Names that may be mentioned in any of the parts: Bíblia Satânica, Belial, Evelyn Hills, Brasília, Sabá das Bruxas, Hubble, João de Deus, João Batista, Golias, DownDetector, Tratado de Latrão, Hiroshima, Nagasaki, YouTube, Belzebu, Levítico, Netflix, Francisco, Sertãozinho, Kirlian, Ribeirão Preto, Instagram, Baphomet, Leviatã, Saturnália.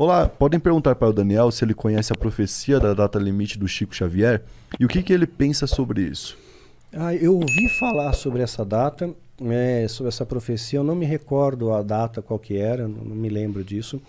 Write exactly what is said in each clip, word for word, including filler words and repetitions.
Olá, podem perguntar para o Daniel se ele conhece a profecia da data limite do Chico Xavier e o que, que ele pensa sobre isso. Ah, eu ouvi falar sobre essa data, é, sobre essa profecia, eu não me recordo a data qual que era, não me lembro disso.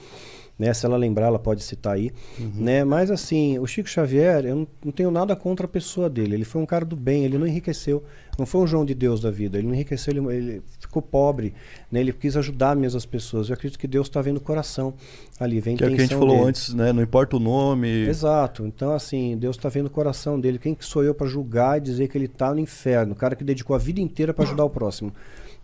Né? Se ela lembrar, ela pode citar aí. Uhum. Né? Mas assim, o Chico Xavier, eu não, não tenho nada contra a pessoa dele. Ele foi um cara do bem, ele não enriqueceu. Não foi um João de Deus da vida, ele não enriqueceu, ele, ele ficou pobre. Né? Ele quis ajudar mesmo as pessoas. Eu acredito que Deus está vendo o coração ali, vem a intenção dele. Que é o que a gente falou antes, né? Não importa o nome. Exato. Então assim, Deus está vendo o coração dele. Quem que sou eu para julgar e dizer que ele está no inferno? O cara que dedicou a vida inteira para ajudar o próximo.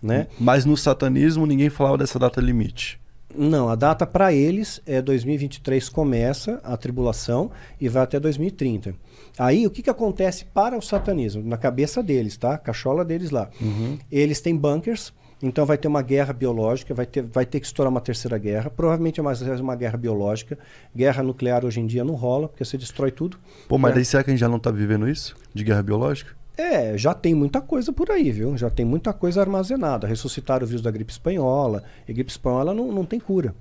Né? Mas no satanismo ninguém falava dessa data limite. Não, a data para eles é dois mil e vinte e três, começa a tribulação e vai até dois mil e trinta. Aí o que, que acontece para o satanismo? Na cabeça deles, tá? Cachola deles lá. Uhum. Eles têm bunkers, então vai ter uma guerra biológica, vai ter, vai ter que estourar uma terceira guerra, provavelmente é mais uma guerra biológica. Guerra nuclear hoje em dia não rola, porque você destrói tudo. Pô, mas é. Daí será que a gente já não tá vivendo isso? De guerra biológica? É, já tem muita coisa por aí, viu? Já tem muita coisa armazenada. Ressuscitaram o vírus da gripe espanhola. E gripe espanhola não, não tem cura.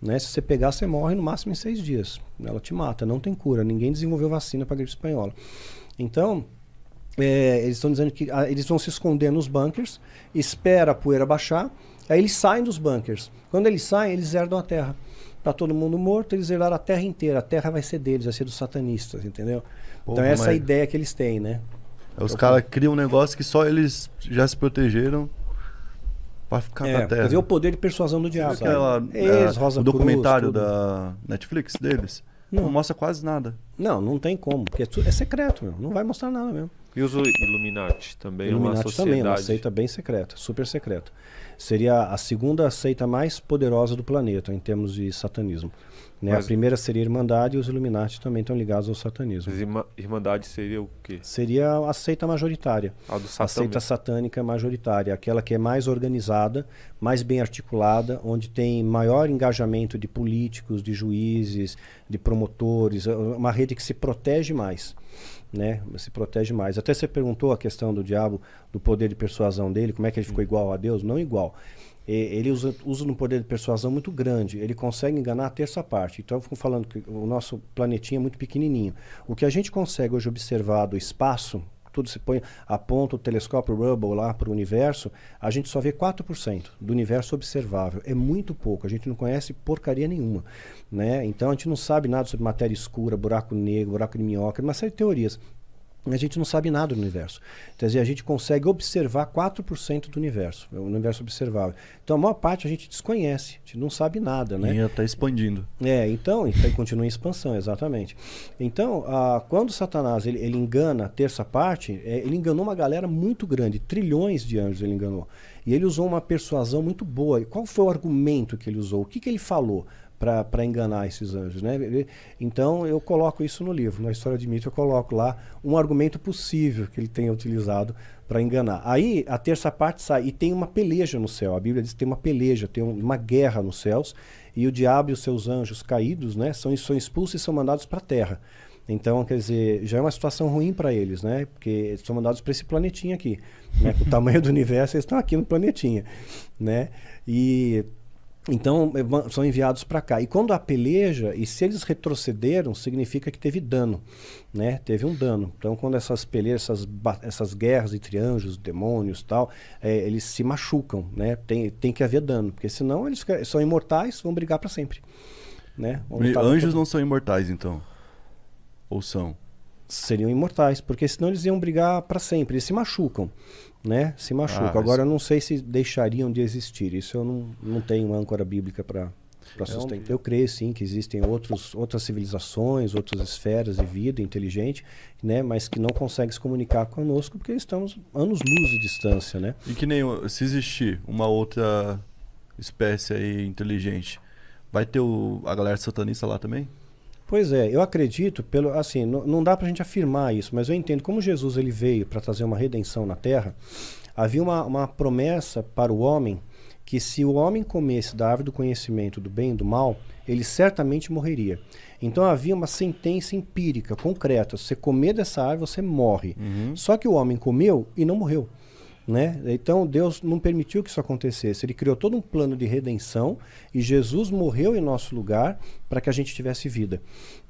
Né? Se você pegar, você morre no máximo em seis dias. Ela te mata, não tem cura. Ninguém desenvolveu vacina para gripe espanhola. Então, é, eles estão dizendo que ah, eles vão se esconder nos bunkers, espera a poeira baixar, aí eles saem dos bunkers. Quando eles saem, eles herdam a terra. Tá todo mundo morto, eles herdaram a terra inteira. A terra vai ser deles, vai ser dos satanistas, entendeu? Pô, então é essa mas... a ideia que eles têm, né? Os caras criam um negócio que só eles já se protegeram para ficar é, na Terra. Você vê o poder de persuasão do diabo. Aquela, Eles, é, Rosa o documentário Cruz, da Netflix deles não. não mostra quase nada. Não, não tem como, porque é secreto, meu. Não vai mostrar nada mesmo. E os Illuminati também, Illuminati é uma sociedade. Também, uma seita bem secreta, super secreta. Seria a segunda seita mais poderosa do planeta em termos de satanismo. Né? Mas... A primeira seria a Irmandade e os Illuminati também estão ligados ao satanismo. Mas Irmandade seria o quê? Seria a seita majoritária. A, do a seita satânica majoritária, aquela que é mais organizada, mais bem articulada, onde tem maior engajamento de políticos, de juízes, de promotores, uma rede que se protege mais. Né? Se protege mais. Até você perguntou a questão do diabo, do poder de persuasão dele, como é que ele ficou igual a Deus? Não igual. Ele usa, usa um poder de persuasão muito grande. Ele consegue enganar a terça parte. Então, eu fico falando que o nosso planetinha é muito pequenininho. O que a gente consegue hoje observar do espaço, tudo se põe, aponta o telescópio Hubble lá para o universo, a gente só vê quatro por cento do universo observável. É muito pouco. A gente não conhece porcaria nenhuma. Né? Então, a gente não sabe nada sobre matéria escura, buraco negro, buraco de minhoca, uma série de teorias. A gente não sabe nada do universo. Quer dizer, a gente consegue observar quatro por cento do universo, o universo observável. Então, a maior parte a gente desconhece, a gente não sabe nada, né? E está expandindo. É, então, e tá, continua em expansão, exatamente. Então, a, quando Satanás ele, ele engana a terça parte, é, ele enganou uma galera muito grande, trilhões de anjos ele enganou. E ele usou uma persuasão muito boa. E qual foi o argumento que ele usou? O que, que ele falou para enganar esses anjos, né? Então eu coloco isso no livro, na História de Mito eu coloco lá um argumento possível que ele tenha utilizado para enganar. Aí a terça parte sai e tem uma peleja no céu, a Bíblia diz que tem uma peleja, tem uma guerra nos céus e o diabo e os seus anjos caídos, né, são, são expulsos e são mandados para a terra. Então, quer dizer, já é uma situação ruim para eles, né? Porque eles são mandados para esse planetinha aqui, né? O tamanho do universo, eles estão aqui no planetinha, né? E... Então, são enviados para cá. E quando há peleja, e se eles retrocederam, significa que teve dano, né? Teve um dano. Então, quando essas pelejas, essas, essas guerras entre anjos, demônios e tal, é, eles se machucam, né? Tem, tem que haver dano, porque senão eles são imortais, vão brigar para sempre, né? E anjos não são imortais, então? Ou são? Seriam imortais, porque senão eles iam brigar para sempre. Eles se machucam. Né? Se machuca. Ah, Agora, eu não sei se deixariam de existir. Isso eu não, não tenho âncora bíblica para sustentar. Eu creio, sim, que existem outros, outras civilizações, outras esferas de vida inteligente, né? Mas que não conseguem se comunicar conosco porque estamos anos-luz de distância. Né? E que nem se existir uma outra espécie aí inteligente, vai ter o, a galera satanista lá também? Pois é, eu acredito, pelo, assim, não, não dá para a gente afirmar isso, mas eu entendo, como Jesus ele veio para trazer uma redenção na Terra, havia uma, uma promessa para o homem, que se o homem comesse da árvore do conhecimento do bem e do mal, ele certamente morreria. Então havia uma sentença empírica, concreta, se você comer dessa árvore, você morre. Uhum. Só que o homem comeu e não morreu. né? Então Deus não permitiu que isso acontecesse. Ele criou todo um plano de redenção e Jesus morreu em nosso lugar para que a gente tivesse vida,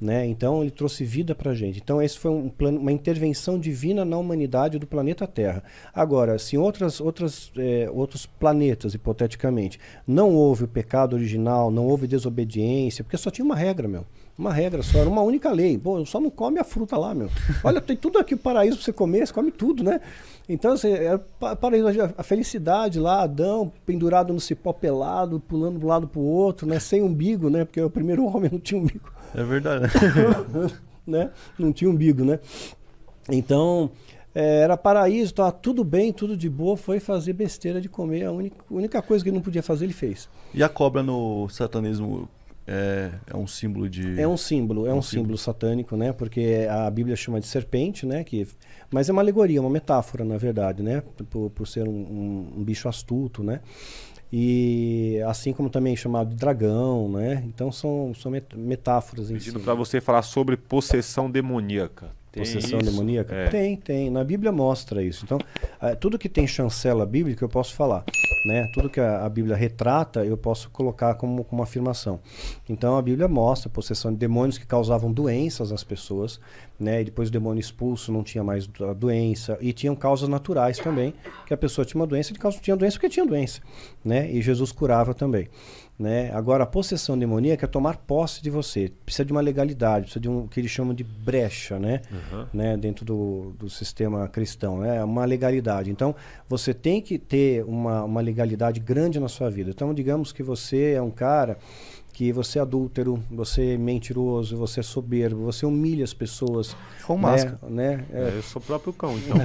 né? Então ele trouxe vida para a gente. Então esse foi um plano, uma intervenção divina na humanidade do planeta Terra. Agora, se outras, outras, é, outros planetas, hipoteticamente, não houve o pecado original, não houve desobediência, porque só tinha uma regra, meu. Uma regra só, era uma única lei. Pô, só não come a fruta lá, meu. Olha, tem tudo aqui, o paraíso pra você comer, você come tudo, né? Então, assim, era paraíso, a felicidade lá, Adão pendurado no cipó pelado, pulando de um lado pro outro, né? Sem umbigo, né? Porque o primeiro homem não tinha umbigo. É verdade. Né? Não tinha umbigo, né? Então, era paraíso, tava tudo bem, tudo de boa, foi fazer besteira de comer. A única, a única coisa que ele não podia fazer, ele fez. E a cobra no satanismo... É, é um símbolo de... É um símbolo, é um, um símbolo, símbolo satânico, né? Porque a Bíblia chama de serpente, né? Que... Mas é uma alegoria, uma metáfora, na verdade, né? Por, por ser um, um, um bicho astuto, né? E assim como também é chamado de dragão, né? Então são, são metáforas em si. Pedindo para você falar sobre possessão demoníaca. Tem possessão isso? demoníaca? É. Tem, tem. Na Bíblia mostra isso. Então, tudo que tem chancela bíblica eu posso falar, né? Tudo que a, a Bíblia retrata eu posso colocar como, como afirmação. Então a Bíblia mostra a possessão de demônios que causavam doenças às pessoas, né? E depois o demônio expulso não tinha mais a doença. E tinham causas naturais também, que a pessoa tinha uma doença, de causa tinha doença porque tinha doença, né? E Jesus curava também, né? Agora, a possessão demoníaca é tomar posse de você. Precisa de uma legalidade, precisa de um que eles chamam de brecha, né? Uhum. Né? Dentro do, do sistema cristão, né? Uma legalidade. Então, você tem que ter uma, uma legalidade grande na sua vida. Então, digamos que você é um cara que você é adúltero, você é mentiroso, você é soberbo, você humilha as pessoas. Com né? máscara. Né? É. É, eu sou o próprio cão, então.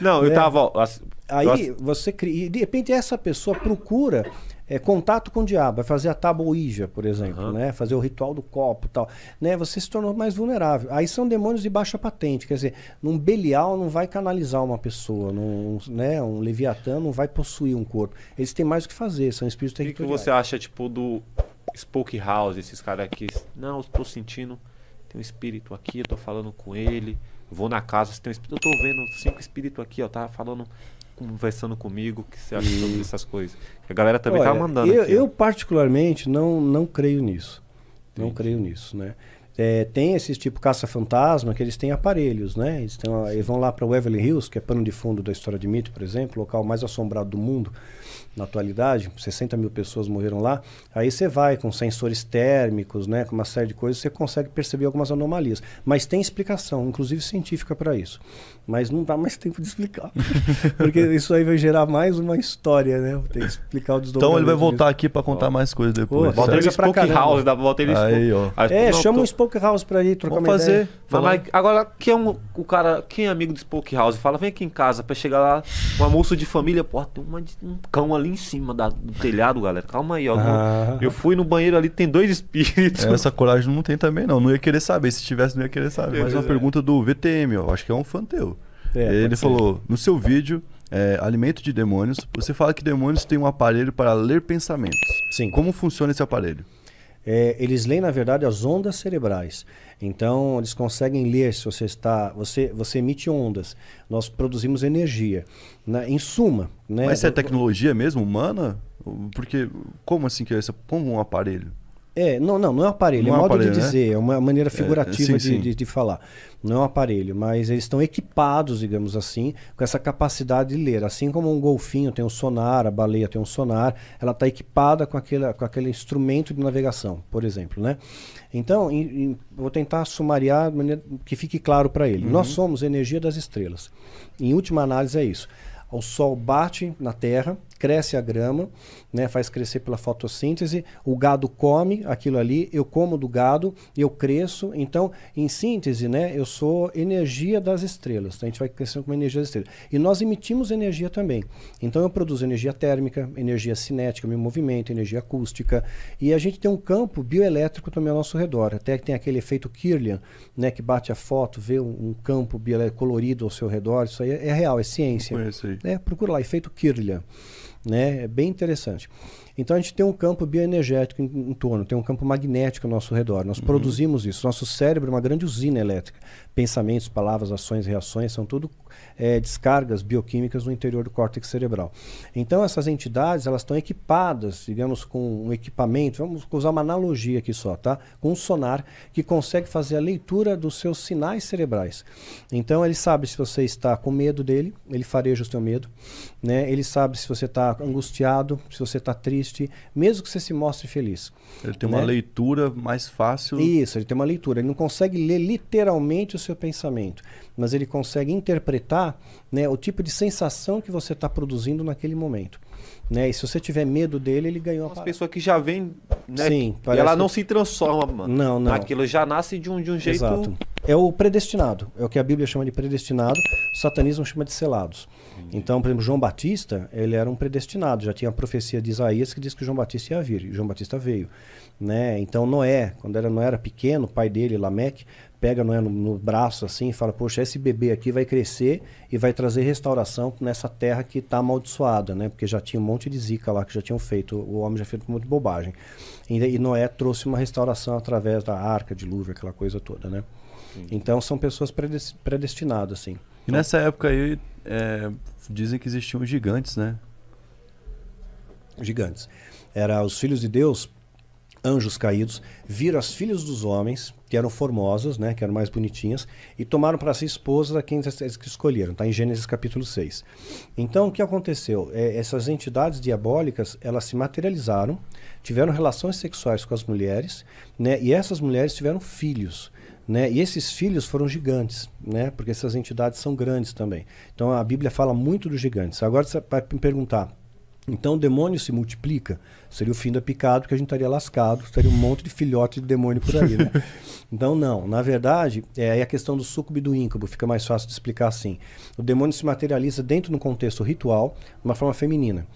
Não, eu é. tava... Ó, as, Aí, as... você cria... De repente, essa pessoa procura... É, contato com o diabo, vai fazer a tábua ouija, por exemplo, uhum. né? Fazer o ritual do copo e tal, né? Você se tornou mais vulnerável. Aí são demônios de baixa patente, quer dizer, num Belial não vai canalizar uma pessoa, num, né? Um Leviatã não vai possuir um corpo. Eles têm mais o que fazer, são espíritos territoriais. O que você acha, tipo, do Spook House, esses caras aqui? Não, eu tô sentindo, tem um espírito aqui, eu tô falando com ele, vou na casa, se tem um espírito, eu tô vendo cinco espíritos aqui, ó, tava falando... conversando comigo, o que você acha sobre essas coisas? A galera também Olha, tá mandando eu, aqui, eu particularmente não, não creio nisso. Entendi. Não creio nisso, né? É, tem esses tipo caça-fantasma que eles têm aparelhos, né? Eles, têm uma, eles vão lá para o Evelyn Hills, que é pano de fundo da história de mito, por exemplo, o local mais assombrado do mundo na atualidade, sessenta mil pessoas morreram lá. Aí você vai com sensores térmicos, né? Com uma série de coisas, você consegue perceber algumas anomalias. Mas tem explicação, inclusive científica, para isso. Mas não dá mais tempo de explicar. Porque isso aí vai gerar mais uma história, né? Tem que explicar o desdobramento. Então ele vai voltar aqui para contar ó. mais coisas depois. Volta ele Spook House, volta ele Spook House. É, chama um Spook House para ir trocar uma ideia. Falar, agora, quem é, um, o cara, quem é amigo do Spook House? Fala, vem aqui em casa para chegar lá, um almoço de família. Pô, tem uma, um cão ali em cima da, do telhado, galera. Calma aí, ó. Ah. Eu fui no banheiro ali, tem dois espíritos. É, essa coragem não tem também, não. Não ia querer saber. Se tivesse, não ia querer saber. Mas é uma pergunta do V T M, ó. Acho que é um fã teu. É, ele falou, no seu vídeo, é, Alimento de Demônios, você fala que demônios têm um aparelho para ler pensamentos. Sim. Como funciona esse aparelho? É, eles leem, na verdade, as ondas cerebrais. Então, eles conseguem ler se você está... Você, você emite ondas. Nós produzimos energia. Na, em suma... Né? Mas isso é tecnologia mesmo, humana? Porque como assim que é isso? Como um aparelho? É, não, não, não é um aparelho, não é um modo aparelho, de dizer, né? É uma maneira figurativa é, sim, de, sim. De, de falar. Não é um aparelho, mas eles estão equipados, digamos assim, com essa capacidade de ler. Assim como um golfinho tem um sonar, a baleia tem um sonar, ela está equipada com aquele, com aquele instrumento de navegação, por exemplo, né? Então, em, em, vou tentar sumariar de maneira que fique claro para ele. Uhum. Nós somos energia das estrelas. Em última análise é isso. O sol bate na terra, cresce a grama, né, faz crescer pela fotossíntese, o gado come aquilo ali, eu como do gado, eu cresço. Então, em síntese, né, eu sou energia das estrelas. Tá? A gente vai crescendo como energia das estrelas. E nós emitimos energia também. Então, eu produzo energia térmica, energia cinética, meu movimento, energia acústica. E a gente tem um campo bioelétrico também ao nosso redor. Até que tem aquele efeito Kirlian, né, que bate a foto, vê um, um campo bioelétrico colorido ao seu redor. Isso aí é, é real, é ciência. É, procura lá, efeito Kirlian. Né? É bem interessante. Então a gente tem um campo bioenergético em, em torno, tem um campo magnético ao nosso redor. Nós uhum. produzimos isso. Nosso cérebro é uma grande usina elétrica. Pensamentos, palavras, ações, reações, são tudo é, descargas bioquímicas no interior do córtex cerebral. Então essas entidades, elas estão equipadas, digamos, com um equipamento, vamos usar uma analogia aqui só, tá? Com um sonar que consegue fazer a leitura dos seus sinais cerebrais. Então ele sabe se você está com medo dele, ele fareja o seu medo, né? Ele sabe se você está angustiado, se você está triste, mesmo que você se mostre feliz. Ele tem, né, uma leitura mais fácil. Isso, ele tem uma leitura, ele não consegue ler literalmente o seu pensamento, mas ele consegue interpretar, né, o tipo de sensação que você está produzindo naquele momento. Né? E se você tiver medo dele, ele ganhou a parada. Uma pessoa que já vem, né? Sim, e ela não que... se transforma, não, não. Aquilo já nasce de um, de um jeito... Exato. É o predestinado, é o que a Bíblia chama de predestinado, o satanismo chama de selados. Entendi. Então, por exemplo, João Batista, ele era um predestinado, já tinha a profecia de Isaías que diz que João Batista ia vir, e João Batista veio. Né? Então Noé, quando era, Noé era pequeno, o pai dele, Lameque, pega Noé no, no braço assim e fala, poxa, esse bebê aqui vai crescer e vai trazer restauração nessa terra que está amaldiçoada, né? Porque já tinha um monte de zica lá que já tinham feito, o homem já fez um monte de bobagem. E, e Noé trouxe uma restauração através da arca, dilúvio, aquela coisa toda, né? Sim. Então são pessoas predestinadas, assim. E nessa época aí, é, dizem que existiam gigantes, né? Gigantes. Era os filhos de Deus, anjos caídos, viram as filhas dos homens, que eram formosas, né, que eram mais bonitinhas, e tomaram para si esposas a quem eles escolheram. Está em Gênesis capítulo seis. Então, o que aconteceu? É, essas entidades diabólicas, elas se materializaram, tiveram relações sexuais com as mulheres, né, e essas mulheres tiveram filhos. Né? E esses filhos foram gigantes, né? Porque essas entidades são grandes também. Então, a Bíblia fala muito dos gigantes. Agora, você vai me perguntar, então o demônio se multiplica? Seria o fim da picada, porque a gente estaria lascado, estaria um monte de filhote de demônio por aí, né? Então, não. Na verdade, é a questão do súcubo e do íncubo, fica mais fácil de explicar assim. O demônio se materializa dentro de um contexto ritual, de uma forma feminina,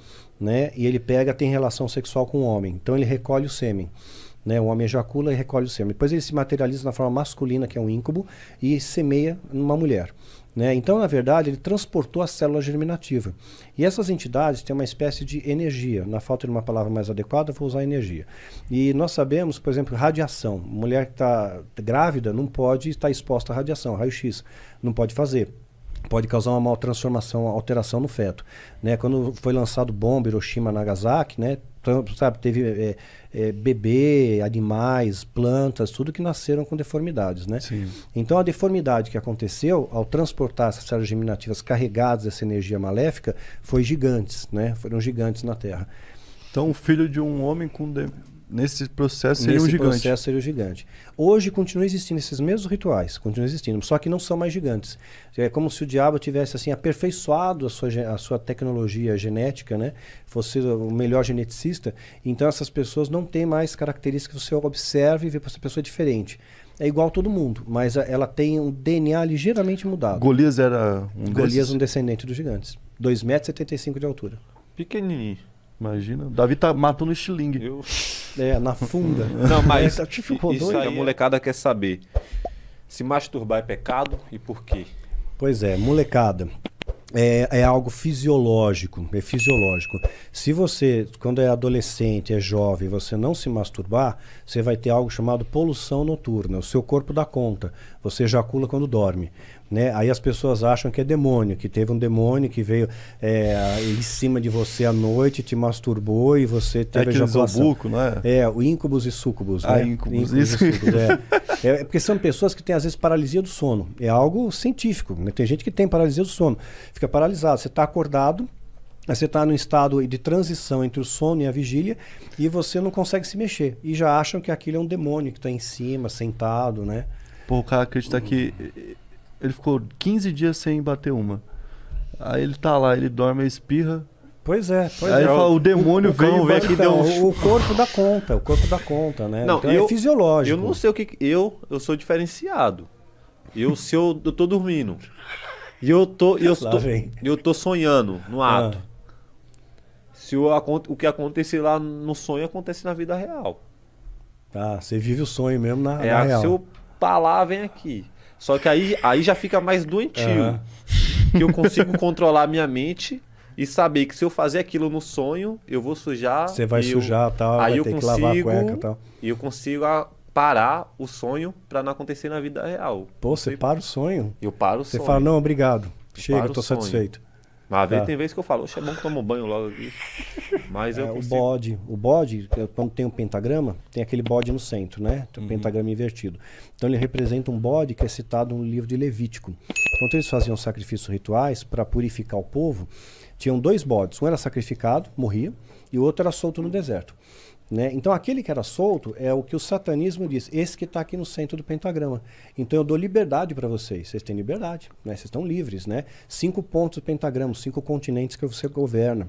né? E ele pega, tem relação sexual com o homem. Então, ele recolhe o sêmen. Né, o homem ejacula e recolhe o sêmen. Depois ele se materializa na forma masculina, que é um íncubo, e semeia numa mulher. Né? Então, na verdade, ele transportou a célula germinativa. E essas entidades têm uma espécie de energia. Na falta de uma palavra mais adequada, eu vou usar energia. E nós sabemos, por exemplo, radiação. Mulher que está grávida não pode estar exposta à radiação, raio-x. Não pode fazer. Pode causar uma mal transformação, uma alteração no feto. Né? Quando foi lançado bomba, Hiroshima, Nagasaki, né? Sabe, teve é, é, bebê, animais, plantas, tudo que nasceram com deformidades, né? Sim. Então a deformidade que aconteceu ao transportar essas células germinativas carregadas dessa energia maléfica foi gigantes, né? Foram gigantes na Terra. Então o filho de um homem com de... nesse processo seria nesse um gigante. processo seria um gigante. Hoje continua existindo esses mesmos rituais, continua existindo, só que não são mais gigantes. É como se o diabo tivesse assim aperfeiçoado a sua, a sua tecnologia genética, né? Fosse o melhor geneticista, então essas pessoas não têm mais características que você observa e vê para essa pessoa diferente. É igual a todo mundo, mas ela tem um D N A ligeiramente mudado. Golias era um Golias desses? um descendente dos gigantes. dois metros e setenta e cinco de altura. Pequenininho. Imagina, Davi tá matando o estilingue. Eu... É, na funda. Não, mas é, tá, tipo, isso aí a molecada quer saber. Se masturbar é pecado e por quê? Pois é, molecada. É, é algo fisiológico, é fisiológico. Se você, quando é adolescente, é jovem, você não se masturbar, você vai ter algo chamado poluição noturna. O seu corpo dá conta, você ejacula quando dorme. Né? Aí as pessoas acham que é demônio, que teve um demônio que veio é, em cima de você à noite, te masturbou e você teve é ejaculação. Zobuco, não é? É, o íncubos e súcubos. Ah, né? íncubos, íncubos e súcubos, é. É porque são pessoas que têm, às vezes, paralisia do sono. É algo científico, né? Tem gente que tem paralisia do sono. Fica paralisado. Você está acordado, você está num estado de transição entre o sono e a vigília e você não consegue se mexer. E já acham que aquilo é um demônio que está em cima, sentado, né? Pô, o cara acredita que ele ficou quinze dias sem bater uma. Aí ele tá lá, ele dorme, espirra. Pois é, pois aí é. Fala, o demônio o, o veio, veio aqui então, deu um... O corpo dá conta, o corpo dá conta, né? Não, então eu, é fisiológico. Eu não sei o que... Eu, eu sou diferenciado. Eu, se eu, eu tô dormindo... E eu tô, eu, tô, eu tô sonhando no ato. Ah. Se eu, o que acontece lá no sonho acontece na vida real. Ah, você vive o sonho mesmo na, é, na real. Se eu parar, vem aqui. Só que aí, aí já fica mais doentio. Ah. Que eu consigo controlar a minha mente e saber que se eu fazer aquilo no sonho, eu vou sujar. Você vai eu, sujar tal, aí vai eu ter consigo, que lavar a cueca e tal. E eu consigo... A, parar o sonho para não acontecer na vida real. Pô, você para o sonho? Eu paro o sonho. Você fala, não, obrigado. Chega, eu tô sonho. satisfeito. Ah, tá. Tem vezes que eu falo, oxe, é bom que toma um banho logo aqui. Mas eu é, consigo... O bode, o bode, quando tem um pentagrama, tem aquele bode no centro, né? Tem um uhum. pentagrama invertido. Então ele representa um bode que é citado no livro de Levítico. Quando eles faziam sacrifícios rituais para purificar o povo, tinham dois bodes. Um era sacrificado, morria, e o outro era solto no deserto. Né? Então aquele que era solto é o que o satanismo diz, esse que está aqui no centro do pentagrama. Então eu dou liberdade para vocês, vocês têm liberdade, né? Vocês estão livres, né? Cinco pontos do pentagrama, cinco continentes que você governa.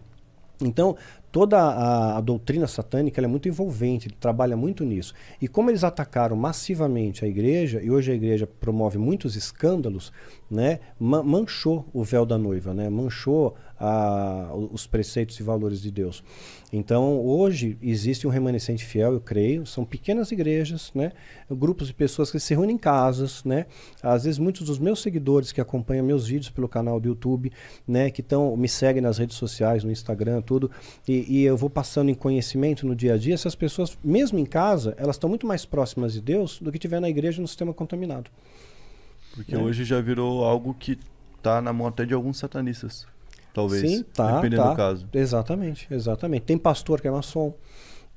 Então toda a, a doutrina satânica ela é muito envolvente, ele trabalha muito nisso. E como eles atacaram massivamente a igreja, e hoje a igreja promove muitos escândalos, né? Ma- manchou o véu da noiva, né? Manchou a, os preceitos e valores de Deus. Então, hoje, existe um remanescente fiel, eu creio, são pequenas igrejas, né? Grupos de pessoas que se reúnem em casas, né? Às vezes, muitos dos meus seguidores que acompanham meus vídeos pelo canal do YouTube, né? Que tão, me seguem nas redes sociais, no Instagram, tudo, e, e eu vou passando em conhecimento no dia a dia, essas pessoas, mesmo em casa, elas estão muito mais próximas de Deus do que tiver na igreja no sistema contaminado. Porque é. hoje já virou algo que está na mão até de alguns satanistas. Talvez, Sim, tá, dependendo tá. do caso. Exatamente, exatamente. Tem pastor que é maçom,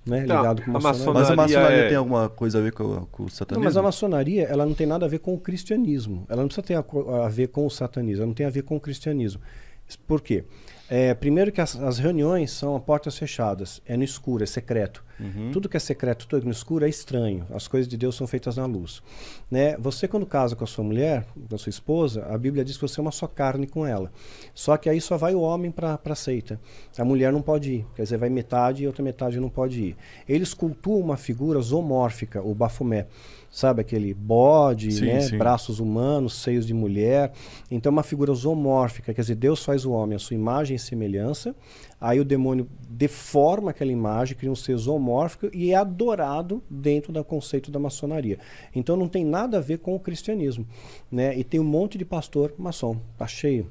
né? Tá, ligado com maçonaria. Mas a maçonaria é... tem alguma coisa a ver com, com o satanismo? Não, mas a maçonaria ela não tem nada a ver com o cristianismo. Ela não precisa ter a, a ver com o satanismo, ela não tem a ver com o cristianismo. Por quê? É, primeiro que as, as reuniões são a portas fechadas, é no escuro, é secreto. Uhum. Tudo que é secreto, tudo no escuro é estranho. As coisas de Deus são feitas na luz. Né? Você quando casa com a sua mulher, com a sua esposa, a Bíblia diz que você é uma só carne com ela. Só que aí só vai o homem para a seita. A mulher não pode ir, quer dizer, vai metade e a outra metade não pode ir. Eles cultuam uma figura zoomórfica, o Baphomet. Sabe, aquele bode, sim, né? Sim. Braços humanos, seios de mulher. Então, uma figura zoomórfica, quer dizer, Deus faz o homem à sua imagem e semelhança, aí o demônio deforma aquela imagem, cria um ser zoomórfico e é adorado dentro do conceito da maçonaria. Então, não tem nada a ver com o cristianismo, né? E tem um monte de pastor maçom, tá cheio.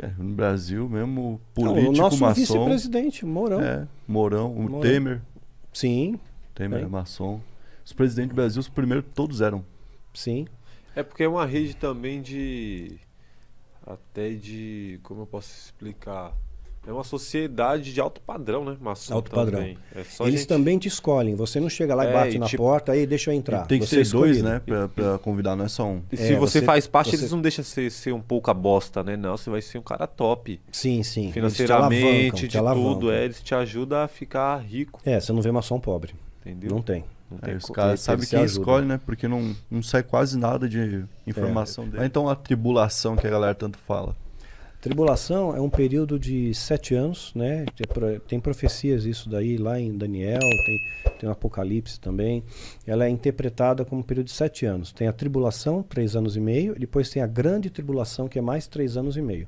É, no Brasil mesmo, político maçom... O nosso maçom, vice-presidente, Mourão. É, Mourão, o Mourão. Temer. Sim. Temer é maçom. Os presidentes do Brasil, os primeiros, todos eram. Sim. É porque é uma rede também de... Até de... Como eu posso explicar? É uma sociedade de alto padrão, né? Maçom alto padrão. Também. É só Eles gente... também te escolhem. Você não chega lá e é, bate e na tipo... porta, aí deixa eu entrar. Tem que você ser escolhido. Dois, né? Pra, pra convidar, não é só um. E se é, você, você faz parte, você... eles não deixam você ser um pouco a bosta, né? Não, você vai ser um cara top. Sim, sim. Financeiramente, de tudo. É, eles te ajudam a ficar rico. É, você não vê maçom pobre. Entendeu? Não tem. Aí os caras sabem quem escolhe, né? Porque não, não sai quase nada de informação é. dele. Então a tribulação que a galera tanto fala. Tribulação é um período de sete anos, né? Tem profecias isso daí lá em Daniel, tem, tem no Apocalipse também. Ela é interpretada como um período de sete anos. Tem a tribulação, três anos e meio, e depois tem a grande tribulação, que é mais três anos e meio.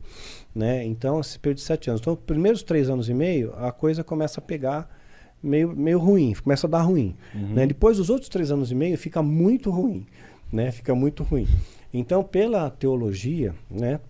Né? Então, esse período de sete anos. Então, os primeiros três anos e meio, a coisa começa a pegar... Meio, meio ruim, começa a dar ruim. Uhum. Né? Depois dos outros três anos e meio fica muito ruim, né? Fica muito ruim. Então, pela teologia, né,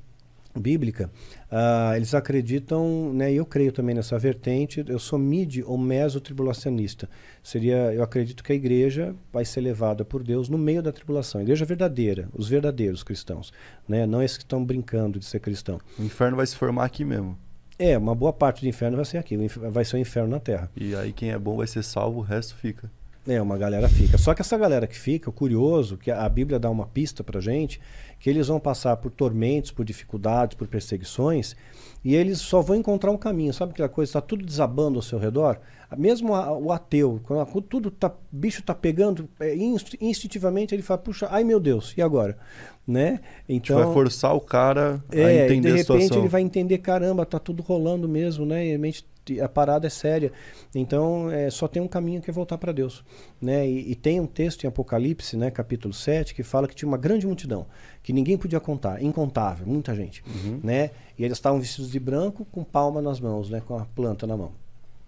bíblica, uh, eles acreditam, né, e eu creio também nessa vertente, eu sou mid ou mesotribulacionista. Seria, eu acredito que a igreja vai ser levada por Deus no meio da tribulação. A igreja verdadeira, os verdadeiros cristãos, né? Não esses que estão brincando de ser cristão. O inferno vai se formar aqui mesmo. É, uma boa parte do inferno vai ser aqui, vai ser o inferno na Terra. E aí quem é bom vai ser salvo, o resto fica. É, uma galera fica. Só que essa galera que fica, o curioso, que a Bíblia dá uma pista pra gente, que eles vão passar por tormentos, por dificuldades, por perseguições, e eles só vão encontrar um caminho. Sabe aquela coisa, está tudo desabando ao seu redor? Mesmo a, o ateu, quando tudo tá, bicho tá pegando, é, instintivamente ele fala, puxa, ai meu Deus, e agora? Né? Então, a gente vai forçar o cara é, a entender a situação. De repente a situação. Ele vai entender, caramba, tá tudo rolando mesmo, né? E a, mente, a parada é séria. Então, é, só tem um caminho que é voltar para Deus. Né? E, e tem um texto em Apocalipse, né, capítulo sete, que fala que tinha uma grande multidão, que ninguém podia contar, incontável, muita gente. Uhum. Né? E eles estavam vestidos de branco, com palma nas mãos, né, com a planta na mão.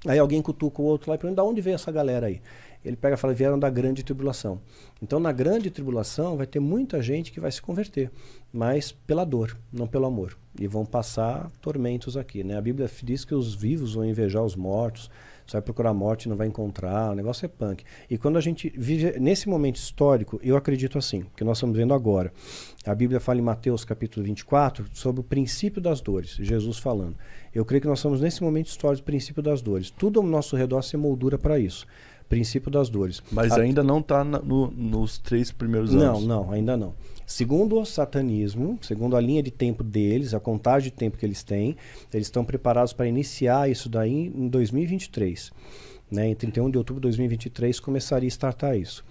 Aí alguém cutuca o outro lá e pergunta, de onde veio essa galera aí? Ele pega e fala, vieram da grande tribulação. Então, na grande tribulação, vai ter muita gente que vai se converter, mas pela dor, não pelo amor. e vão passar tormentos aqui, né? A Bíblia diz que os vivos vão invejar os mortos, você vai procurar morte e não vai encontrar, o negócio é punk. E quando a gente vive nesse momento histórico, eu acredito assim, que nós estamos vendo agora. A Bíblia fala em Mateus capítulo vinte e quatro sobre o princípio das dores, Jesus falando. Eu creio que nós estamos nesse momento histórico, o princípio das dores. Tudo ao nosso redor se moldura para isso. Princípio das dores. Mas a... ainda não está no, nos três primeiros anos. Não, não, ainda não. Segundo o satanismo, segundo a linha de tempo deles, a contagem de tempo que eles têm, eles estão preparados para iniciar isso daí em dois mil e vinte e três. Né? Em trinta e um de outubro de dois mil e vinte e três começaria a startar isso.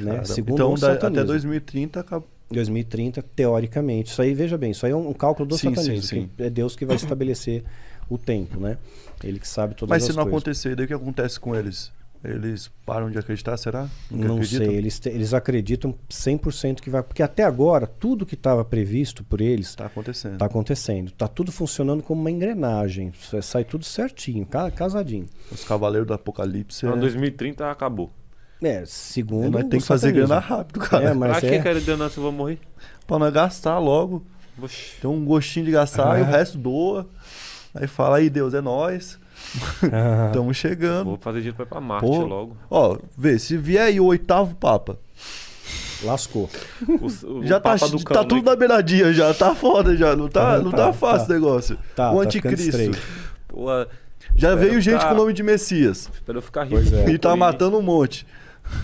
Né? Segundo então, o satanismo. Até dois mil e trinta acabou. dois mil e trinta, teoricamente. Isso aí, veja bem, isso aí é um cálculo do sim, satanismo. Sim, sim. Que é Deus que vai estabelecer o tempo, né? Ele que sabe todas Mas as coisas. Mas se não acontecer, daí o que acontece com eles? Eles param de acreditar, será? Nunca não acreditam? Sei, eles, te, eles acreditam cem por cento que vai... Porque até agora, tudo que estava previsto por eles... Está acontecendo. Está acontecendo. Está tudo funcionando como uma engrenagem. Sai tudo certinho, casadinho. Os Cavaleiros do Apocalipse... Então, é... dois mil e trinta acabou. É, segundo... É, mas tem que fazer grana rápido, cara. É, mas pra é... que, cara, eu vou morrer? Pra não gastar logo. Oxi. Tem um gostinho de gastar ah. e o resto doa. Aí fala, aí Deus, é nóis. Estamos chegando. Vou fazer dinheiro pra ir pra Marte Pô. logo. Ó, vê, se vier aí o oitavo Papa. Lascou. O, o já Papa tá, do tá tudo na beiradinha já, tá foda já. Não tá, ah, não tá, tá fácil tá. o negócio. Tá, o anticristo. Tá Pô, já veio gente ficar... com o nome de Messias. Espero eu ficar rico. Pois é. E tá matando um monte.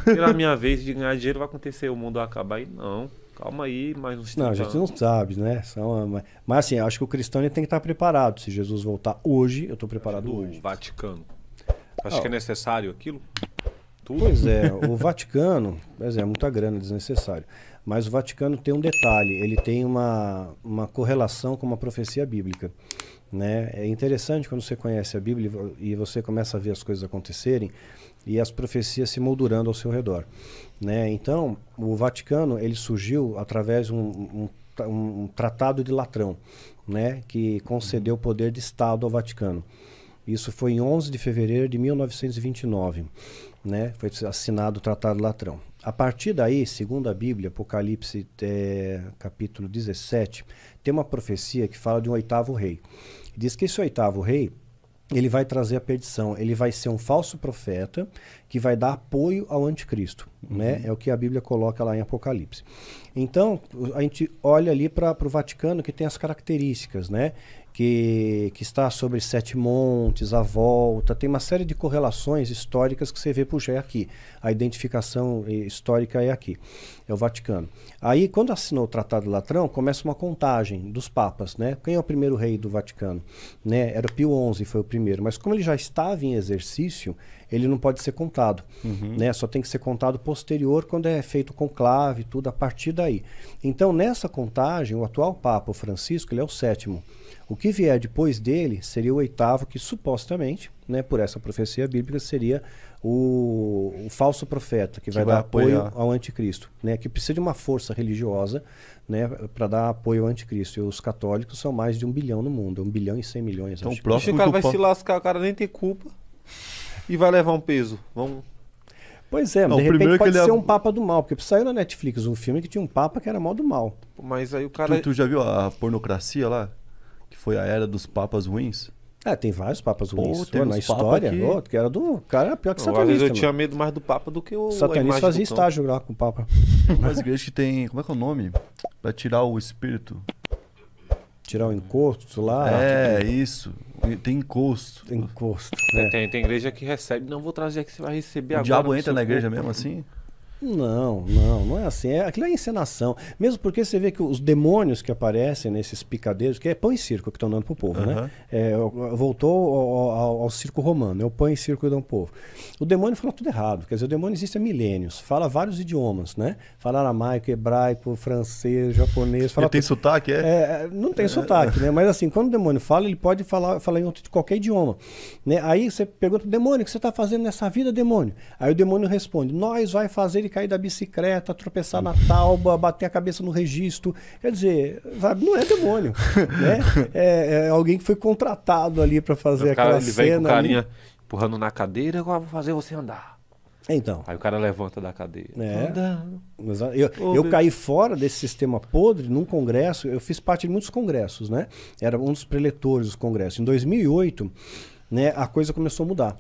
Pela minha vez de ganhar dinheiro vai acontecer, o mundo vai acabar aí? Não. Calma aí, mas não Não, a gente não sabe, né? São, mas assim, acho que o cristão ele tem que estar preparado. Se Jesus voltar hoje, eu estou preparado hoje. O Vaticano. Acho oh. que é necessário aquilo? Tudo. Pois é, o Vaticano, pois é, muita grana, desnecessário. Mas o Vaticano tem um detalhe, ele tem uma, uma correlação com uma profecia bíblica. Né? É interessante quando você conhece a Bíblia e você começa a ver as coisas acontecerem e as profecias se moldurando ao seu redor. Né? Então, o Vaticano ele surgiu através de um, um, um tratado de Latrão, né? que concedeu o poder de Estado ao Vaticano. Isso foi em onze de fevereiro de mil novecentos e vinte e nove, né? Foi assinado o Tratado de Latrão. A partir daí, segundo a Bíblia, Apocalipse é, capítulo dezessete, tem uma profecia que fala de um oitavo rei. Diz que esse oitavo rei ele vai trazer a perdição, ele vai ser um falso profeta que vai dar apoio ao anticristo, uhum. né? É o que a Bíblia coloca lá em Apocalipse. Então, a gente olha ali para o Vaticano que tem as características, né? Que, que está sobre sete montes, a volta, tem uma série de correlações históricas que você vê, puxa, é aqui. A identificação histórica é aqui, é o Vaticano. Aí, quando assinou o Tratado de Latrão, começa uma contagem dos papas, né? Quem é o primeiro rei do Vaticano? Né? Era o Pio onze, foi o primeiro, mas como ele já estava em exercício, ele não pode ser contado, uhum. né? Só tem que ser contado posterior, quando é feito conclave, tudo, a partir daí. Então, nessa contagem, o atual Papa, o Francisco, ele é o sétimo. O que vier depois dele seria o oitavo, que supostamente, né, por essa profecia bíblica, seria o, o falso profeta, que, que vai, vai dar apoio apoiar. ao anticristo, né, que precisa de uma força religiosa, né, para dar apoio ao anticristo. E os católicos são mais de um bilhão no mundo, um bilhão e cem milhões. Então, o próximo cara vai se lascar, o cara nem tem culpa e vai levar um peso. Vamos... Pois é, mas não, de repente pode ser é... um Papa do Mal, porque saiu na Netflix um filme que tinha um Papa que era mal do mal. Mas aí o cara... Tu, tu já viu a pornocracia lá? Que foi a era dos papas ruins? É, tem vários papas ruins. Pô, tem na história, que... Oh, que era do cara pior que satanista. Às vezes eu mano. tinha medo mais do papa do que o... Satanista fazia estágio lá com o papa. Mas igreja que tem... Como é que é o nome? Pra tirar o espírito. Tirar o encosto lá. É, tipo... isso. Tem encosto. Tem encosto. É. Tem, tem igreja que recebe. Não, vou trazer aqui, você vai receber agora. O diabo entra na igreja mesmo assim? Não, não, não é assim. É, aquilo é encenação. Mesmo porque você vê que os demônios que aparecem nesses picadeiros, que é pão e circo que estão dando pro povo, uhum. né? É, voltou ao, ao, ao circo romano, é o pão e circo que dão pro povo. O demônio fala tudo errado, quer dizer, o demônio existe há milênios, fala vários idiomas, né? Fala aramaico, hebraico, francês, japonês. Fala ele tem pro... sotaque, é? é? Não tem é. sotaque, né? Mas assim, quando o demônio fala, ele pode falar, falar em outro, de qualquer idioma. Né? Aí você pergunta, demônio, o que você está fazendo nessa vida, demônio? Aí o demônio responde, nós vai fazer cair da bicicleta, tropeçar na tábua, bater a cabeça no registro. Quer dizer, sabe, não é demônio. Né? É, é alguém que foi contratado ali para fazer o cara, aquela ele cena. Ele vem com o carinha ali empurrando na cadeira, agora vou fazer você andar. Então. Aí o cara levanta da cadeia. É. Eu, oh, eu caí fora desse sistema podre num congresso. Eu fiz parte de muitos congressos, né? Era um dos preletores dos congressos. Em dois mil e oito, né, a coisa começou a mudar.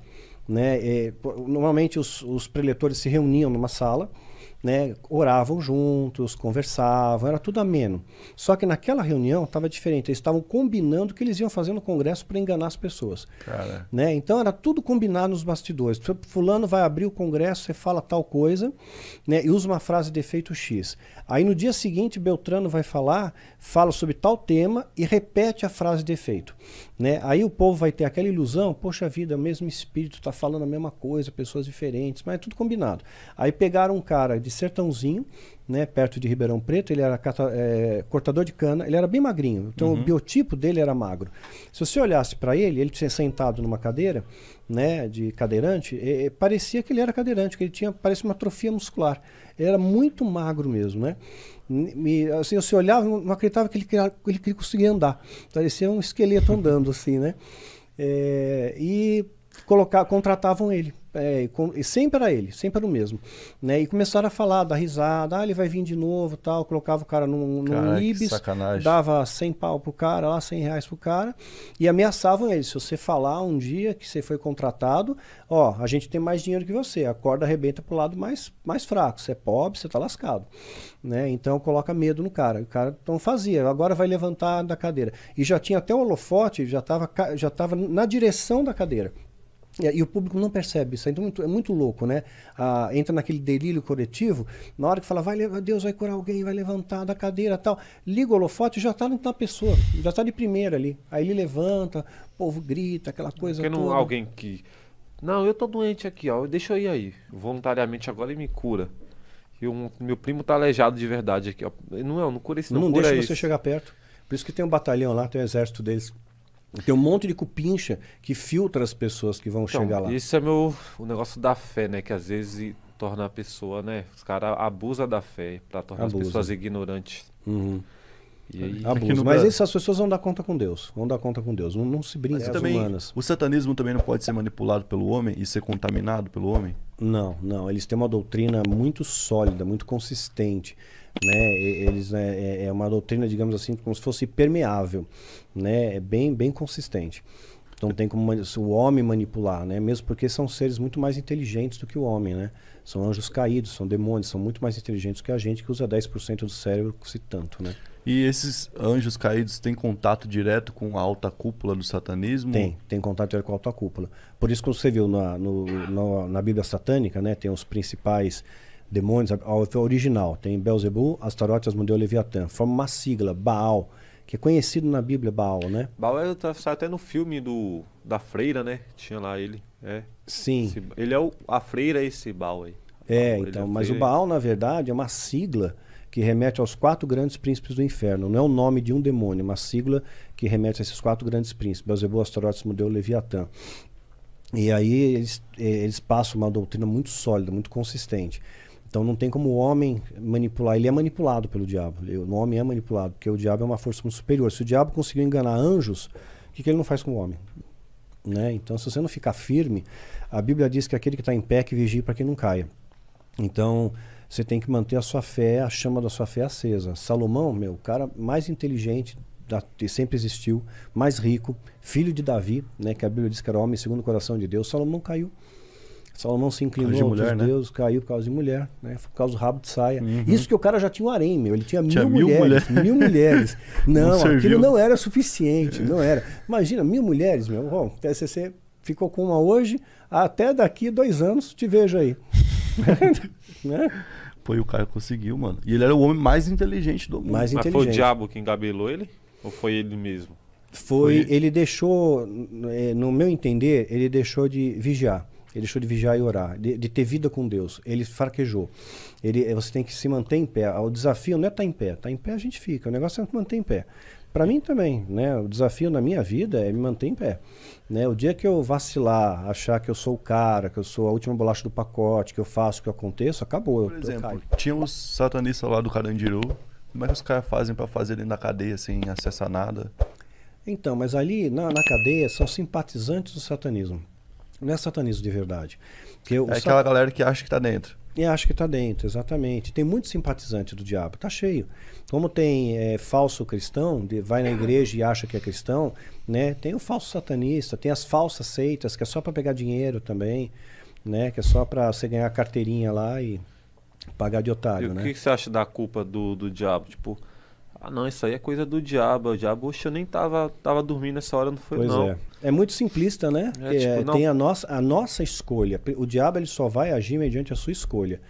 Né? E, normalmente os, os preletores se reuniam numa sala, né? Oravam juntos, conversavam, era tudo ameno. Só que naquela reunião estava diferente. Eles estavam combinando o que eles iam fazer no congresso para enganar as pessoas. Cara. Né? Então era tudo combinado nos bastidores. Fulano vai abrir o congresso, você fala tal coisa, né? E usa uma frase de efeito X. Aí no dia seguinte Beltrano vai falar, fala sobre tal tema e repete a frase de efeito. Né? Aí o povo vai ter aquela ilusão, poxa vida, o mesmo espírito está falando a mesma coisa, pessoas diferentes, mas é tudo combinado. Aí pegaram um cara de Sertãozinho, né, perto de Ribeirão Preto, ele era cata, é, cortador de cana, ele era bem magrinho, então uhum. o biotipo dele era magro. Se você olhasse para ele, ele tinha sentado numa cadeira, né, de cadeirante, e, e, parecia que ele era cadeirante, que ele tinha, parecia uma atrofia muscular. Ele era muito magro mesmo, né? E, assim, eu se olhava, não acreditava que ele, ele, ele conseguia andar. Parecia um esqueleto andando, assim, né? É, e colocar, contratavam ele. É, com, e sempre era ele, sempre era o mesmo. Né? E começaram a falar, dar risada, ah, ele vai vir de novo, tal. Colocava o cara num, num Ibis, dava cem pau pro cara, lá cem reais pro cara, e ameaçavam ele. Se você falar um dia que você foi contratado, ó, a gente tem mais dinheiro que você, a corda arrebenta pro lado mais, mais fraco, você é pobre, você tá lascado. Né? Então coloca medo no cara. O cara então fazia, agora vai levantar da cadeira. E já tinha até o holofote, já tava, já tava na direção da cadeira. E o público não percebe isso, então é muito louco, né? Ah, entra naquele delírio coletivo, na hora que fala, vai, Deus vai curar alguém, vai levantar da cadeira e tal, liga o holofote e já tá na pessoa, já tá de primeira ali. Aí ele levanta, o povo grita, aquela coisa toda. Porque não alguém que... Não, eu tô doente aqui, ó, deixa eu ir aí, voluntariamente agora ele me cura. E o meu primo tá aleijado de verdade aqui, ó. Não, eu não cura esse, não, não cura isso. Não deixa você chegar perto. Por isso que tem um batalhão lá, tem um exército deles. Tem um monte de cupincha que filtra as pessoas que vão então, chegar lá. Isso é meu, o negócio da fé, né? Que às vezes torna a pessoa, né? Os caras abusam da fé para tornar abusa. As pessoas ignorantes. Uhum. E aí, abusa. Mas essas pessoas vão dar conta com Deus. Vão dar conta com Deus. Não, não se brinca com as humanas. O satanismo também não pode ser manipulado pelo homem e ser contaminado pelo homem? Não, não. Eles têm uma doutrina muito sólida, muito consistente. Né? Eles, né, é uma doutrina, digamos assim, como se fosse permeável, né? É bem, bem consistente. Então tem como o homem manipular, né? Mesmo porque são seres muito mais inteligentes do que o homem, né? São anjos caídos, são demônios, são muito mais inteligentes que a gente, que usa dez por cento do cérebro, se tanto, né? E esses anjos caídos têm contato direto com a alta cúpula do satanismo? Tem, tem contato direto com a alta cúpula. Por isso que você viu na, no, no, na Bíblia Satânica, né? Tem os principais... demônios, a original, tem Belzebu, Astarote, Asmodeu, Leviatã. Forma uma sigla, Baal, que é conhecido na Bíblia, Baal, né? Baal é, sai até no filme do, da Freira, né? Tinha lá ele. É. Sim. Esse, ele é o, a Freira, esse Baal aí. É, Baal, então, é mas o Baal, na verdade, é uma sigla que remete aos quatro grandes príncipes do inferno. Não é o nome de um demônio, é uma sigla que remete a esses quatro grandes príncipes. Belzebu, Astarote, Asmodeu, Leviatã. E aí eles, eles passam uma doutrina muito sólida, muito consistente. Então não tem como o homem manipular, ele é manipulado pelo diabo, o homem é manipulado, porque o diabo é uma força muito superior. Se o diabo conseguiu enganar anjos, o que, que ele não faz com o homem? Né? Então se você não ficar firme, a Bíblia diz que aquele que está em pé que vigia para que não caia. Então você tem que manter a sua fé, a chama da sua fé acesa. Salomão, meu, o cara mais inteligente da, que sempre existiu, mais rico, filho de Davi, né, que a Bíblia diz que era homem segundo o coração de Deus, Salomão caiu. Salomão se inclinou de Deus, né? Caiu por causa de mulher, né? Por causa do rabo de saia. Uhum. Isso que o cara já tinha um harém, meu. Ele tinha, tinha mil, mil mulheres, mulher. mil mulheres. Não, não aquilo não era suficiente, não era. Imagina, mil mulheres, meu. Bom, você ficou com uma hoje, até daqui dois anos te vejo aí. Né? Pô, e o cara conseguiu, mano. E ele era o homem mais inteligente do mundo. Mais inteligente. Mas foi o diabo que engabelou ele? Ou foi ele mesmo? Foi, foi ele. ele deixou, no meu entender, ele deixou de vigiar. Ele deixou de vigiar e orar, de, de ter vida com Deus. Ele fraquejou. Ele, você tem que se manter em pé. O desafio não é estar em pé. Estar em pé a gente fica. O negócio é se manter em pé. Para mim também, né? O desafio na minha vida é me manter em pé. Né? O dia que eu vacilar, achar que eu sou o cara, que eu sou a última bolacha do pacote, que eu faço, que eu aconteço, acabou. Por exemplo, tinha uns satanistas lá do Carandiru. Como é que os caras fazem para fazer dentro da cadeia sem acessar nada? Então, mas ali na, na cadeia são simpatizantes do satanismo. Não é satanismo de verdade. Porque é aquela sat... galera que acha que está dentro. E acha que está dentro, exatamente. Tem muito simpatizante do diabo, está cheio. Como tem é, falso cristão, de, vai na igreja e acha que é cristão, né? Tem o falso satanista, tem as falsas seitas, que é só para pegar dinheiro também, né? Que é só para você ganhar carteirinha lá e pagar de otário. E o né? que você acha da culpa do, do diabo? Tipo, ah não, isso aí é coisa do diabo, o diabo, oxe, eu nem tava, tava dormindo essa hora, não foi pois não. Pois é, é muito simplista, né? É, é, tipo, tem a nossa, a nossa escolha, o diabo ele só vai agir mediante a sua escolha.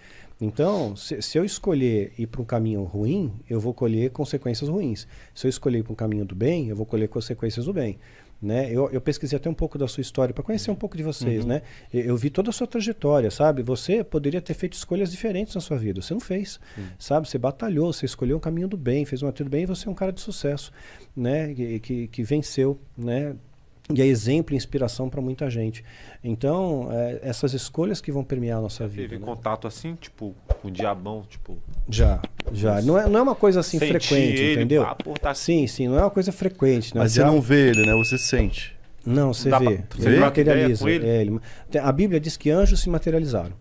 Então, se, se eu escolher ir para um caminho ruim, eu vou colher consequências ruins. Se eu escolher ir para um caminho do bem, eu vou colher consequências do bem. Né? Eu, eu pesquisei até um pouco da sua história para conhecer um pouco de vocês, uhum. né? Eu, eu vi toda a sua trajetória, sabe? Você poderia ter feito escolhas diferentes na sua vida, você não fez, uhum. sabe? Você batalhou, você escolheu um caminho do bem, fez uma trilha do bem e você é um cara de sucesso, né? Que, que, que venceu, né? E é exemplo e inspiração para muita gente. Então, é, essas escolhas que vão permear a nossa vida. Teve né? contato assim, tipo, com o diabão, tipo... Já, já. Não é, não é uma coisa assim senti frequente, ele, entendeu? Tá... Sim, sim, não é uma coisa frequente. Né? Mas você não vê ele, né? Você sente. Não, você Dá vê. Pra... Ele vê? materializa. Ele? É, ele... A Bíblia diz que anjos se materializaram.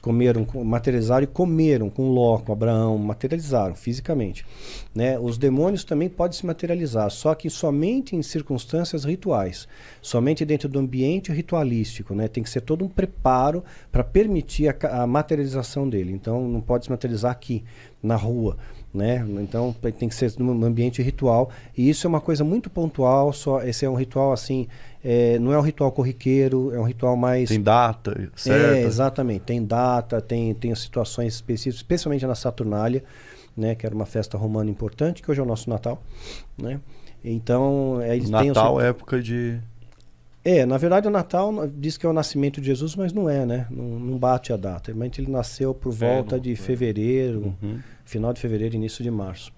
Comeram, materializaram e comeram com Ló, com Abraão, materializaram fisicamente. Né? Os demônios também podem se materializar, só que somente em circunstâncias rituais, somente dentro do ambiente ritualístico. Né? Tem que ser todo um preparo para permitir a, a materialização dele. Então não pode se materializar aqui, na rua. Né? Então tem que ser num ambiente ritual. E isso é uma coisa muito pontual, só, esse é um ritual assim... É, não é um ritual corriqueiro, é um ritual mais... Tem data, certo? É, exatamente. Tem data, tem, tem situações específicas, especialmente na Saturnália, né, que era uma festa romana importante, que hoje é o nosso Natal. Né? Então, é, eles Natal, têm o... época de... É, na verdade o Natal diz que é o nascimento de Jesus, mas não é, né? Não, não bate a data. Mas ele nasceu por volta é, não, de fevereiro, uhum. final de fevereiro, início de março.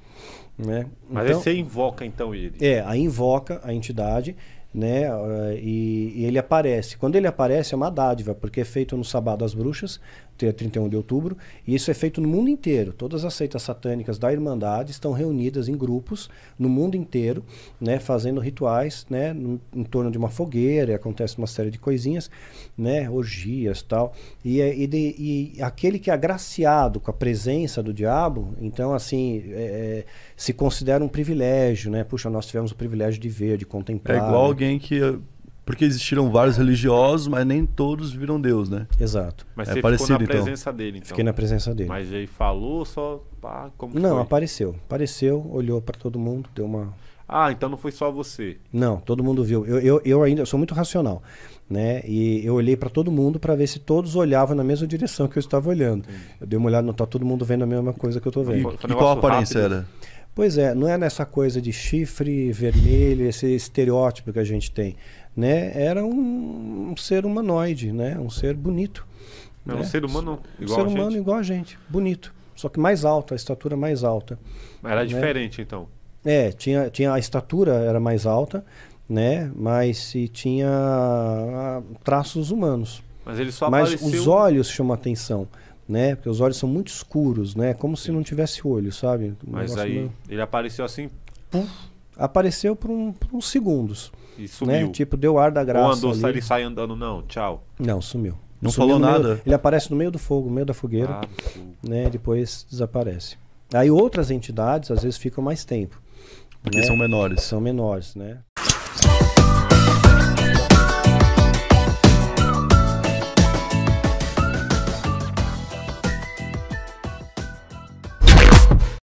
Né? Mas então, aí você invoca então ele? É, aí invoca a entidade... Né? E, e ele aparece. Quando ele aparece é uma dádiva, porque é feito no Sabá das Bruxas, dia trinta e um de outubro, e isso é feito no mundo inteiro. Todas as seitas satânicas da Irmandade estão reunidas em grupos no mundo inteiro, né? Fazendo rituais, né? No, em torno de uma fogueira, e acontece uma série de coisinhas, né? Orgias tal. E, e, de, e aquele que é agraciado com a presença do diabo, então assim, é, se considera um privilégio, né? Puxa, nós tivemos o privilégio de ver, de contemplar. É igual alguém que... Porque existiram vários religiosos, mas nem todos viram Deus, né? Exato. Mas você é parecido, ficou na então. presença dele, então? Fiquei na presença dele. Mas aí falou, só... Pá, como não, foi? apareceu. Apareceu, olhou para todo mundo, deu uma... Ah, então não foi só você. Não, todo mundo viu. Eu, eu, eu ainda eu sou muito racional, né? E eu olhei para todo mundo para ver se todos olhavam na mesma direção que eu estava olhando. Entendi. Eu dei uma olhada, não tá todo mundo vendo a mesma coisa que eu tô vendo. E, foi, foi e qual a aparência rápido? era? Pois é, não é nessa coisa de chifre vermelho, esse estereótipo que a gente tem, né? Era um, um ser humanoide, né? Um ser bonito. Não, né? Um ser humano igual um ser a humano gente. igual a gente, bonito, só que mais alto, a estatura mais alta. Era né? diferente então. É, tinha tinha a estatura era mais alta, né? Mas se tinha a, traços humanos. Mas ele só Mas apareceu... os olhos chamam a atenção. Né? Porque os olhos são muito escuros, né? Como se não tivesse olho, sabe? Um Mas aí meio... ele apareceu assim... Pum. Apareceu por, um, por uns segundos. E sumiu. Né? Tipo, deu ar da graça. Ou andou, ele sai andando, não, tchau. Não, sumiu. Não sumiu falou nada? Meio, ele aparece no meio do fogo, no meio da fogueira. Ah, né? Depois desaparece. Aí outras entidades, às vezes, ficam mais tempo. Porque né? são menores. São menores, né?